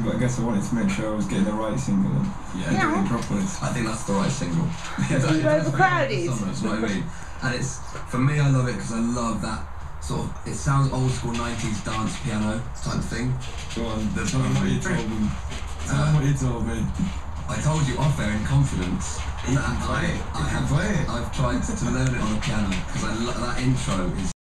time, but I guess I wanted to make sure I was getting the right single. And doing it properly. I think that's the right single. It's overcrowded. That's what I mean. And it's, for me, I love it because I love that sort of, it sounds old school 90s dance piano type thing. Go on, tell me what you told me. I told you off there in confidence. You can play it. I have. I've tried to learn it on the piano because that intro is.